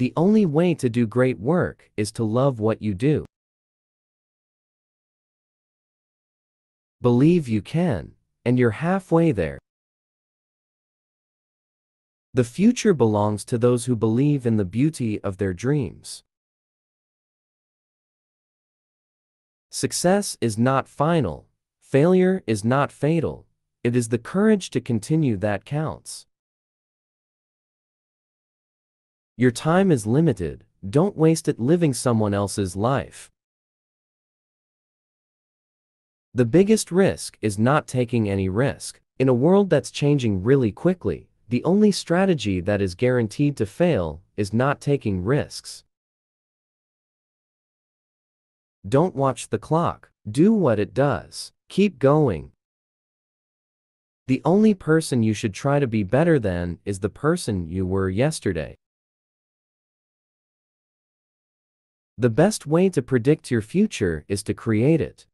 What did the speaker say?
The only way to do great work is to love what you do. Believe you can, and you're halfway there. The future belongs to those who believe in the beauty of their dreams. Success is not final, failure is not fatal, it is the courage to continue that counts. Your time is limited, don't waste it living someone else's life. The biggest risk is not taking any risk. In a world that's changing really quickly, the only strategy that is guaranteed to fail is not taking risks. Don't watch the clock. Do what it does. Keep going. The only person you should try to be better than is the person you were yesterday. The best way to predict your future is to create it.